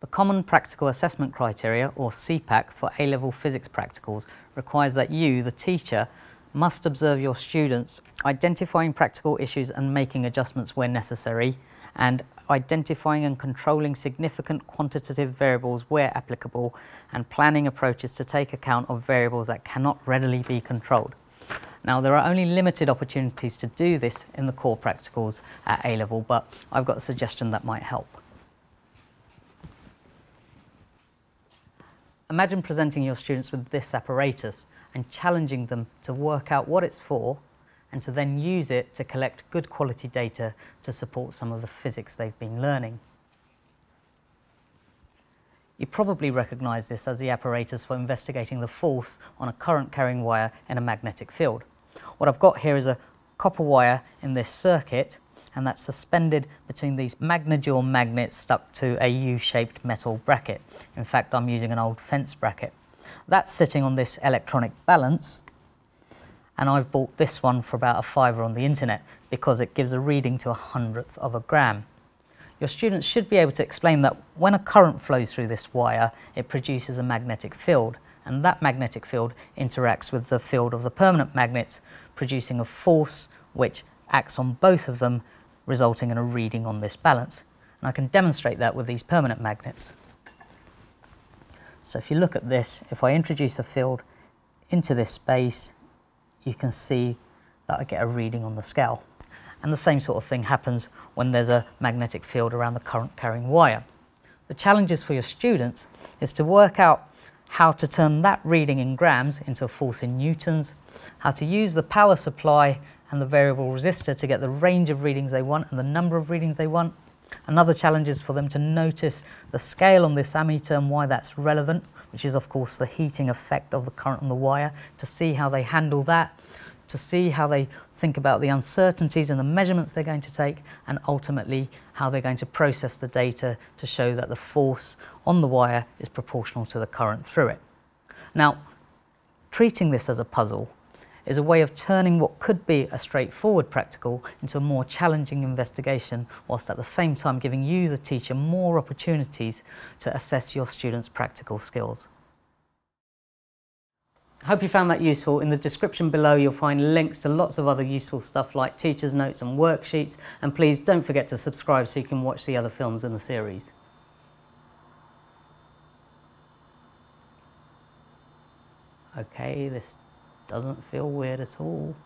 The Common Practical Assessment Criteria, or CPAC, for A-level physics practicals requires that you, the teacher, must observe your students identifying practical issues and making adjustments where necessary, and identifying and controlling significant quantitative variables where applicable, and planning approaches to take account of variables that cannot readily be controlled. Now, there are only limited opportunities to do this in the core practicals at A-level, but I've got a suggestion that might help. Imagine presenting your students with this apparatus and challenging them to work out what it's for and to then use it to collect good quality data to support some of the physics they've been learning. You probably recognise this as the apparatus for investigating the force on a current carrying wire in a magnetic field. What I've got here is a copper wire in this circuit, and that's suspended between these magnejoule magnets stuck to a U-shaped metal bracket. In fact, I'm using an old fence bracket. That's sitting on this electronic balance, and I've bought this one for about a fiver on the internet because it gives a reading to 1/100 of a gram. Your students should be able to explain that when a current flows through this wire, it produces a magnetic field, and that magnetic field interacts with the field of the permanent magnets, producing a force which acts on both of them, resulting in a reading on this balance. And I can demonstrate that with these permanent magnets. So if you look at this, if I introduce a field into this space, you can see that I get a reading on the scale. And the same sort of thing happens when there's a magnetic field around the current carrying wire. The challenges for your students is to work out how to turn that reading in grams into a force in newtons, how to use the power supply and the variable resistor to get the range of readings they want and the number of readings they want. Another challenge is for them to notice the scale on this ammeter and why that's relevant, which is of course the heating effect of the current on the wire, to see how they handle that, to see how they think about the uncertainties and the measurements they're going to take, and ultimately how they're going to process the data to show that the force on the wire is proportional to the current through it. Now, treating this as a puzzle is a way of turning what could be a straightforward practical into a more challenging investigation, whilst at the same time giving you, the teacher, more opportunities to assess your students' practical skills. I hope you found that useful. In the description below you'll find links to lots of other useful stuff like teacher's notes and worksheets, and please don't forget to subscribe so you can watch the other films in the series. Okay, this doesn't feel weird at all.